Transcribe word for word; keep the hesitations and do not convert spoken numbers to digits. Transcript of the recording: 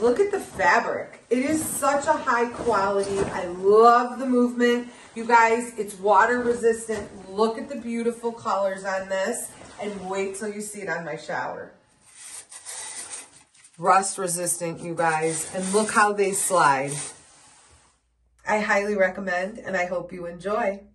guys, look at the fabric. It is such a high quality. I love the movement. You guys, it's water resistant. Look at the beautiful colors on this and wait till you see it on my shower. Rust resistant, you guys, and look how they slide. I highly recommend and I hope you enjoy.